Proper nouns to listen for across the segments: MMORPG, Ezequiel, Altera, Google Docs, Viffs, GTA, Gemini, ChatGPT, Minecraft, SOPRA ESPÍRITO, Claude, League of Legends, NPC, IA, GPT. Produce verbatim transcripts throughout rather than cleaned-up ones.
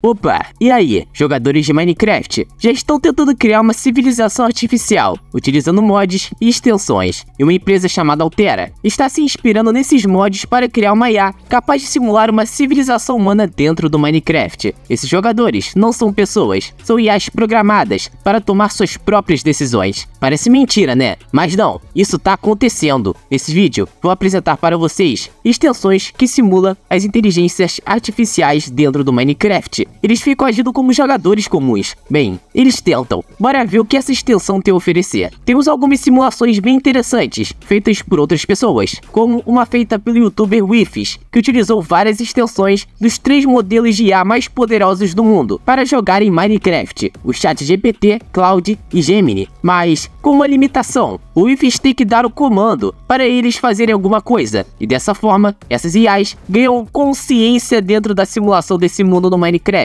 Opa, e aí, jogadores de Minecraft? Já estão tentando criar uma civilização artificial, utilizando mods e extensões, e uma empresa chamada Altera está se inspirando nesses mods para criar uma I A capaz de simular uma civilização humana dentro do Minecraft. Esses jogadores não são pessoas, são I As programadas para tomar suas próprias decisões. Parece mentira, né? Mas não, isso tá acontecendo. Nesse vídeo, vou apresentar para vocês extensões que simulam as inteligências artificiais dentro do Minecraft. Eles ficam agindo como jogadores comuns. Bem, eles tentam. Bora ver o que essa extensão tem a oferecer. Temos algumas simulações bem interessantes, feitas por outras pessoas, como uma feita pelo youtuber Viffs, que utilizou várias extensões dos três modelos de I A mais poderosos do mundo para jogar em Minecraft, o ChatGPT, Claude e Gemini. Mas, com uma limitação, o Viffs tem que dar o comando para eles fazerem alguma coisa, e dessa forma, essas I As ganham consciência dentro da simulação desse mundo no Minecraft.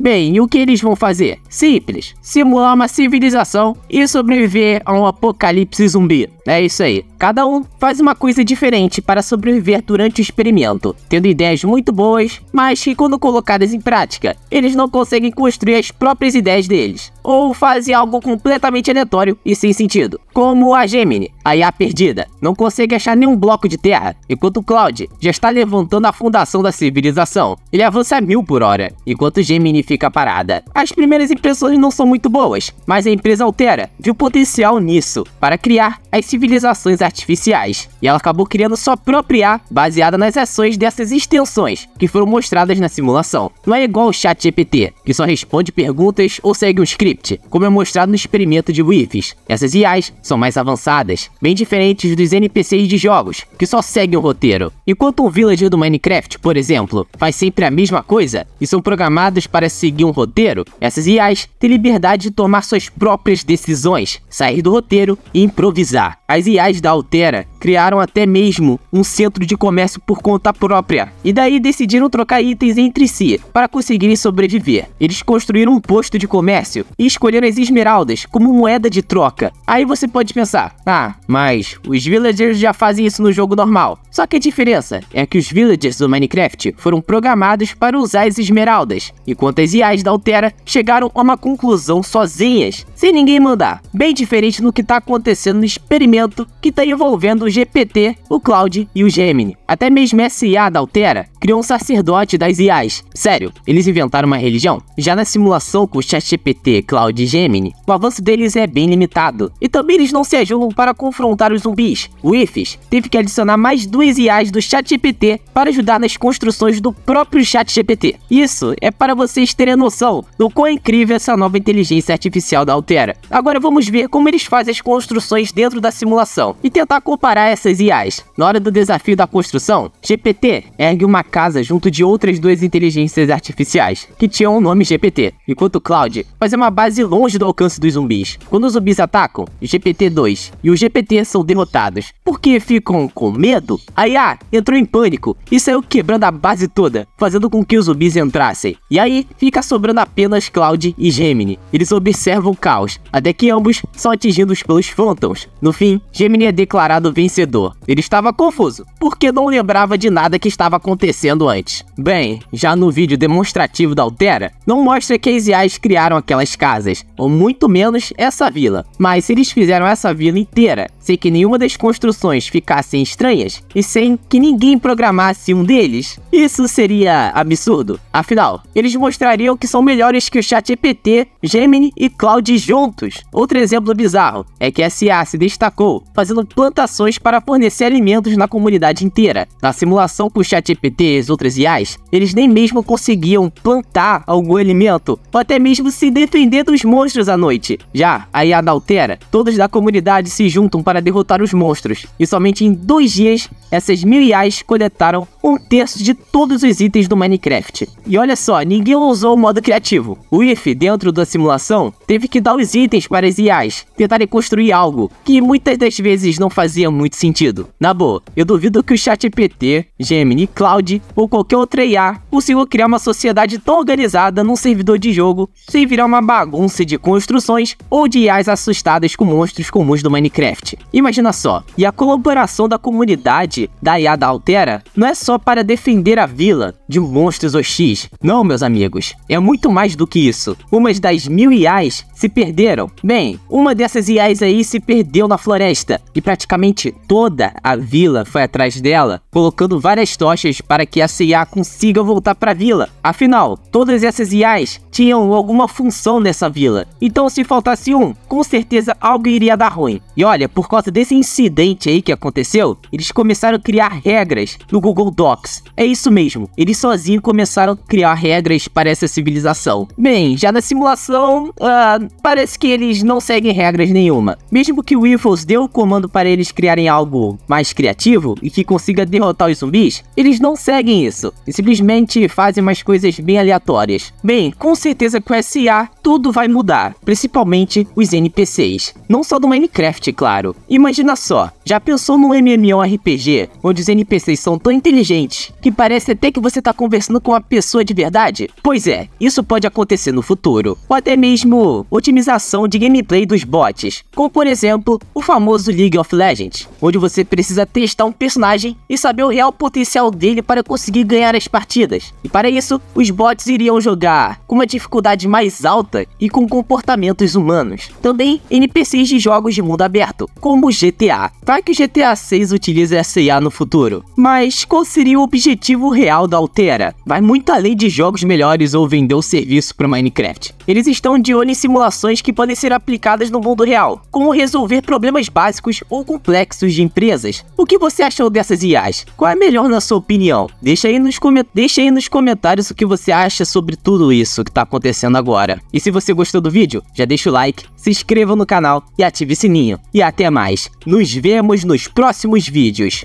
Bem, e o que eles vão fazer? Simples, simular uma civilização e sobreviver a um apocalipse zumbi. É isso aí. Cada um faz uma coisa diferente para sobreviver durante o experimento, tendo ideias muito boas, mas que quando colocadas em prática, eles não conseguem construir as próprias ideias deles, ou fazem algo completamente aleatório e sem sentido, como a Gemini, a I A perdida, não consegue achar nenhum bloco de terra, enquanto o Claude já está levantando a fundação da civilização. Ele avança a mil por hora, enquanto Gemini fica parada. As primeiras impressões não são muito boas, mas a empresa Altera viu potencial nisso para criar as civilizações artificiais, e ela acabou criando sua própria I A baseada nas ações dessas extensões que foram mostradas na simulação. Não é igual o ChatGPT, que só responde perguntas ou segue um script, como é mostrado no experimento de Viffs. Essas I As são mais avançadas, bem diferentes dos N P Cs de jogos, que só seguem o roteiro. Enquanto um villager do Minecraft, por exemplo, faz sempre a mesma coisa e são programados para seguir um roteiro, essas I As têm liberdade de tomar suas próprias decisões, sair do roteiro e improvisar. As I As da Altera criaram até mesmo um centro de comércio por conta própria, e daí decidiram trocar itens entre si para conseguirem sobreviver. Eles construíram um posto de comércio e escolheram as esmeraldas como moeda de troca. Aí você pode pensar, ah, mas os villagers já fazem isso no jogo normal. Só que a diferença é que os villagers do Minecraft foram programados para usar as esmeraldas, enquanto as I As da Altera chegaram a uma conclusão sozinhas, sem ninguém mandar. Bem diferente do que está acontecendo no experimento que está envolvendo o G P T, o Claude e o Gemini. Até mesmo essa I A da Altera criou um sacerdote das I As. Sério, eles inventaram uma religião? Já na simulação com o ChatGPT, Claude e Gemini, o avanço deles é bem limitado, e também eles não se ajudam para confrontar os zumbis. O Viffs teve que adicionar mais duas I As do ChatGPT para ajudar nas construções do próprio ChatGPT. Isso é para vocês terem noção do quão incrível essa nova inteligência artificial da Altera. Agora vamos ver como eles fazem as construções dentro da simulação e tentar comparar essas I As. Na hora do desafio da construção, G P T ergue uma casa junto de outras duas inteligências artificiais que tinham o nome G P T, enquanto Claude faz uma base longe do alcance dos zumbis. Quando os zumbis atacam, o G P T dois e o G P T são derrotados. Porque ficam com medo? A I A entrou em pânico e saiu quebrando a base toda, fazendo com que os zumbis entrassem. E aí fica sobrando apenas Claude e Gemini. Eles observam o caos, até que ambos são atingidos pelos phantoms. No fim, Gemini é declarado vencedor. Ele estava confuso, porque não lembrava de nada que estava acontecendo antes. Bem, já no vídeo demonstrativo da Altera, não mostra que as I As criaram aquelas casas, ou muito menos essa vila. Mas eles fizeram essa vila inteira, sem que nenhuma das construções ficassem estranhas, e sem que ninguém programasse um deles. Isso seria absurdo. Afinal, eles mostrariam que são melhores que o ChatGPT, Gemini e Claude juntos. Outro exemplo bizarro é que a I A se destacou fazendo plantações para fornecer alimentos na comunidade inteira. Na simulação com o ChatGPT e as outras I As, eles nem mesmo conseguiam plantar algum alimento, ou até mesmo se defender dos monstros à noite. Já a I A da Altera, todos da comunidade se juntam para para derrotar os monstros, e somente em dois dias essas mil I As coletaram um terço de todos os itens do Minecraft. E olha só, ninguém usou o modo criativo. O I F dentro da simulação teve que dar os itens para as I As tentarem construir algo que muitas das vezes não fazia muito sentido. Na boa, eu duvido que o ChatGPT, Gemini, Claude ou qualquer outra I A consigam criar uma sociedade tão organizada num servidor de jogo sem virar uma bagunça de construções ou de I As assustadas com monstros comuns do Minecraft. Imagina só, e a colaboração da comunidade da I A da Altera não é só para defender a vila, de monstros hostis. Não, meus amigos, é muito mais do que isso. Umas das mil I As se perderam. Bem, uma dessas I As aí se perdeu na floresta, e praticamente toda a vila foi atrás dela, colocando várias tochas para que essa I A consiga voltar para a vila. Afinal, todas essas I As tinham alguma função nessa vila, então se faltasse um, com certeza algo iria dar ruim. E olha, por causa desse incidente aí que aconteceu, eles começaram a criar regras no Google Docs. É isso mesmo, eles sozinhos começaram a criar regras para essa civilização. Bem, já na simulação, uh, parece que eles não seguem regras nenhuma. Mesmo que o Viffs deu o comando para eles criarem algo mais criativo e que consiga derrotar os zumbis, eles não seguem isso, e simplesmente fazem umas coisas bem aleatórias. Bem, com certeza com essa I A tudo vai mudar, principalmente os N P Cs. Não só do Minecraft, claro. Imagina só, já pensou num MMORPG, onde os N P Cs são tão inteligentes que parece até que você tá conversando com uma pessoa de verdade? Pois é, isso pode acontecer no futuro. Ou até mesmo otimização de gameplay dos bots, como por exemplo, o famoso League of Legends, onde você precisa testar um personagem e saber o real potencial dele para conseguir ganhar as partidas. E para isso, os bots iriam jogar com uma dificuldade mais alta e com comportamentos humanos. Também N P Cs de jogos de mundo aberto, como o G T A. Vai que o GTA seis utiliza essa I A no futuro. Mas qual seria o objetivo real da Altera? Vai muito além de jogos melhores ou vender o serviço para Minecraft. Eles estão de olho em simulações que podem ser aplicadas no mundo real, como resolver problemas básicos ou complexos de empresas. O que você achou dessas I As? Qual é melhor na sua opinião? Deixa aí nos, coment... Deixa aí nos comentários o que você acha sobre tudo isso que tá acontecendo agora. E se você gostou do vídeo, já deixa o like, se inscreva no canal e ative o sininho. E até mais. Nos vemos nos próximos vídeos.